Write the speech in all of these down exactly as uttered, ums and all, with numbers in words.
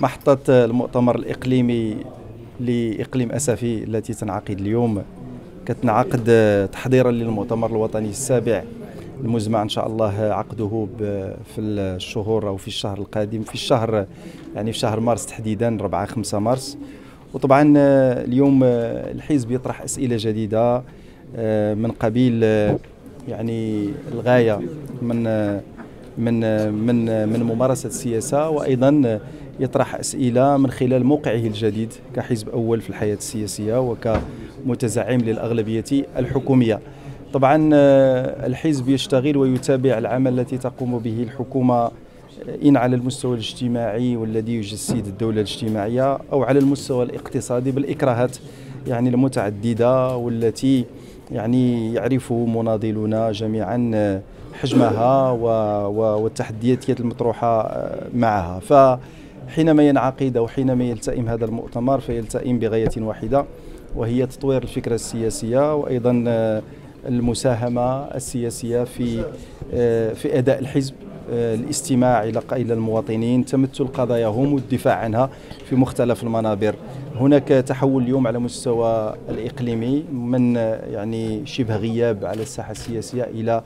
محطة المؤتمر الإقليمي لإقليم آسفي التي تنعقد اليوم كتنعقد تحضيرا للمؤتمر الوطني السابع المزمع إن شاء الله عقده في الشهور أو في الشهر القادم، في الشهر يعني في شهر مارس تحديدا أربعة خمسة مارس. وطبعا اليوم الحزب يطرح أسئلة جديدة من قبيل يعني الغاية من من من من ممارسة السياسة، وأيضا يطرح أسئلة من خلال موقعه الجديد كحزب أول في الحياة السياسية وكمتزعم للأغلبية الحكومية. طبعا الحزب يشتغل ويتابع العمل التي تقوم به الحكومة إن على المستوى الاجتماعي والذي يجسد الدولة الاجتماعية أو على المستوى الاقتصادي بالإكراهات يعني المتعددة والتي يعني يعرف مناضلون جميعا حجمها والتحديات المطروحة معها. فحينما ينعقد أو حينما يلتئم هذا المؤتمر فيلتئم بغاية واحدة وهي تطوير الفكرة السياسية وأيضا المساهمة السياسية في في أداء الحزب، الاستماع إلى المواطنين، تمثل قضاياهم والدفاع عنها في مختلف المنابر. هناك تحول اليوم على مستوى الإقليمي من يعني شبه غياب على الساحة السياسية إلى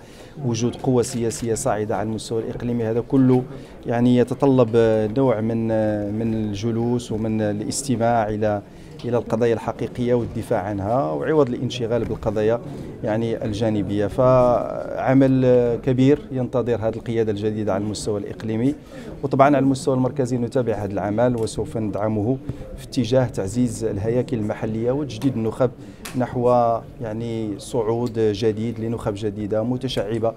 وجود قوة سياسية صاعدة على المستوى الإقليمي. هذا كله يعني يتطلب نوع من من الجلوس ومن الاستماع إلى إلى القضايا الحقيقية والدفاع عنها وعوض الانشغال بالقضايا يعني الجانبية. فعمل كبير ينتظر هذه القيادة الجديدة على المستوى الإقليمي، وطبعا على المستوى المركزي نتابع هذا العمل وسوف ندعمه في اتجاه تعزيز الهياكل المحلية وتجديد النخب نحو يعني صعود جديد لنخب جديدة متشعبة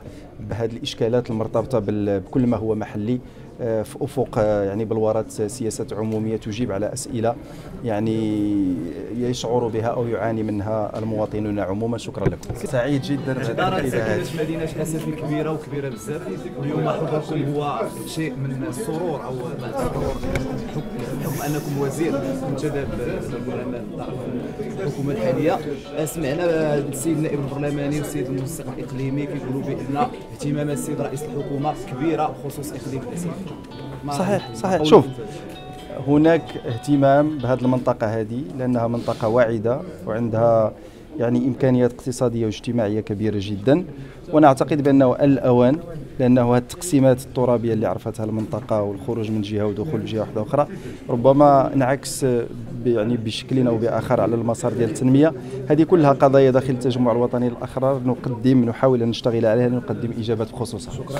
بهذه الإشكالات المرتبطة بكل ما هو محلي في أفق يعني بالورث سياسات عمومية تجيب على أسئلة يعني يشعر بها أو يعاني منها المواطنون عموما. شكرا لكم. سعيد جدا بهذه الإدارة سكنت مدينة آسفي كبيرة وكبيرة بزاف، واليوم حضوركم هو شيء من السرور أو السرور بحكم أنكم وزير منتدب الحكومة الحالية. سمعنا السيد النائب البرلماني والسيد المنسق الإقليمي كيقولوا بأن اهتمامات السيد رئيس الحكومة كبيرة خصوص إقليم آسفي. صحيح صحيح. شوف هناك اهتمام بهذه المنطقة هذه لأنها منطقة واعدة وعندها يعني إمكانيات اقتصادية واجتماعية كبيرة جدا، وأنا أعتقد بأنه الأوان لأنه التقسيمات الترابية اللي عرفتها المنطقة والخروج من جهة ودخول جهة واحدة أخرى ربما انعكس يعني بشكل أو بآخر على المسار ديال التنمية. هذه كلها قضايا داخل التجمع الوطني الأخرار نقدم نحاول أن نشتغل عليها نقدم إجابات بخصوصها. شكرا.